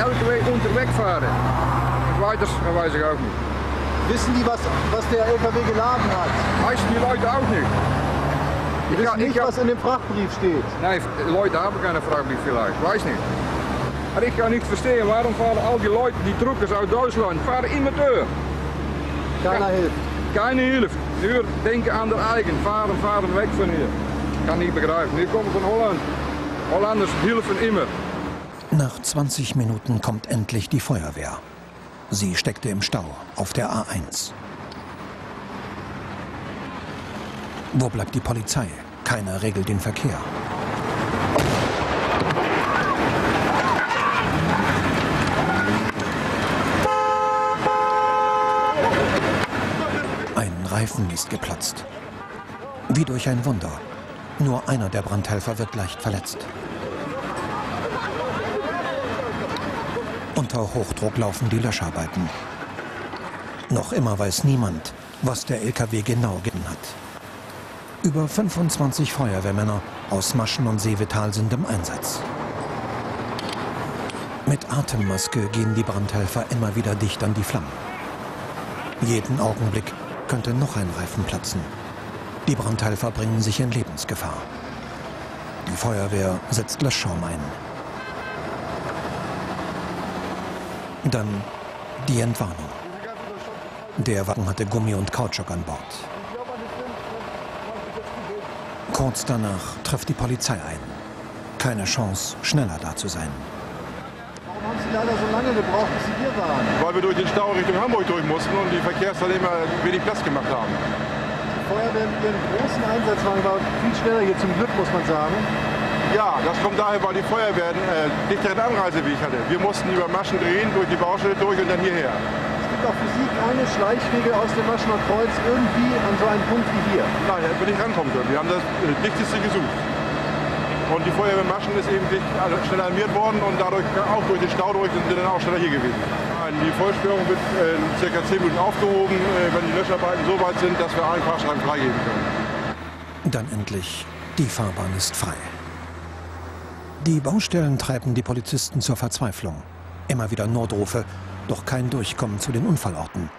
LKW unterwegs fahren. Weiter weiß ich auch nicht. Wissen die, was der LKW geladen hat? Meisten die Leute auch nicht. Die wissen nicht, was in dem Frachtbrief steht. Nein, Leute haben keinen Frachtbrief vielleicht, weiß nicht. Aber ich kann nicht verstehen, warum fahren all die Leute, die Truckers aus Deutschland, fahren immer durch. Keiner hilft. Keine Hilfe. Nur denken an der eigen. Fahren weg von hier. Kann nicht begreifen. Wir kommen von Holland. Hollanders helfen immer. Nach 20 Minuten kommt endlich die Feuerwehr. Sie steckte im Stau auf der A1. Wo bleibt die Polizei? Keiner regelt den Verkehr. Ein Reifen ist geplatzt. Wie durch ein Wunder. Nur einer der Brandhelfer wird leicht verletzt. Unter Hochdruck laufen die Löscharbeiten. Noch immer weiß niemand, was der LKW genau getan hat. Über 25 Feuerwehrmänner aus Maschen und Seevetal sind im Einsatz. Mit Atemmaske gehen die Brandhelfer immer wieder dicht an die Flammen. Jeden Augenblick könnte noch ein Reifen platzen. Die Brandhelfer bringen sich in Lebensgefahr. Die Feuerwehr setzt Löschschaum ein. Dann die Entwarnung. Der Wagen hatte Gummi und Kautschuk an Bord. Kurz danach trifft die Polizei ein. Keine Chance, schneller da zu sein. Warum haben Sie leider so lange gebraucht, bis Sie hier waren? Weil wir durch den Stau Richtung Hamburg durch mussten und die Verkehrsteilnehmer wenig Platz gemacht haben. Die Feuerwehr mit ihren großen Einsatzwagen war viel schneller hier, zum Glück muss man sagen. Ja, das kommt daher, weil die Feuerwehr dichteren Anreise, wie ich hatte. Wir mussten über Maschen drehen, durch die Baustelle durch und dann hierher. Es gibt auch für Sie keine Schleichwege aus dem Maschner Kreuz irgendwie an so einen Punkt wie hier? Nein, hätten wir nicht rankommen können. Wir haben das Dichteste gesucht. Und die Feuerwehr Maschen ist eben dicht, also schnell alarmiert worden und dadurch auch durch den Stau durch sind wir dann auch schneller hier gewesen. Die Vollsperrung wird circa 10 Minuten aufgehoben, wenn die Löscharbeiten so weit sind, dass wir einen Fahrstreifen freigeben können. Dann endlich, die Fahrbahn ist frei. Die Baustellen treiben die Polizisten zur Verzweiflung. Immer wieder Notrufe, doch kein Durchkommen zu den Unfallorten.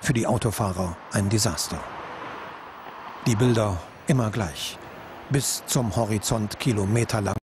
Für die Autofahrer ein Desaster. Die Bilder immer gleich. Bis zum Horizont kilometerlang.